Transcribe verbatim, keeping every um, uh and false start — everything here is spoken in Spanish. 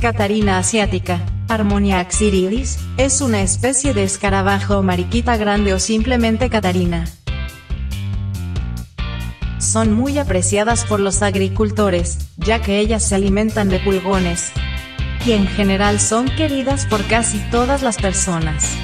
Catarina asiática, Harmonia axyridis, es una especie de escarabajo o mariquita grande o simplemente Catarina. Son muy apreciadas por los agricultores, ya que ellas se alimentan de pulgones, y en general son queridas por casi todas las personas.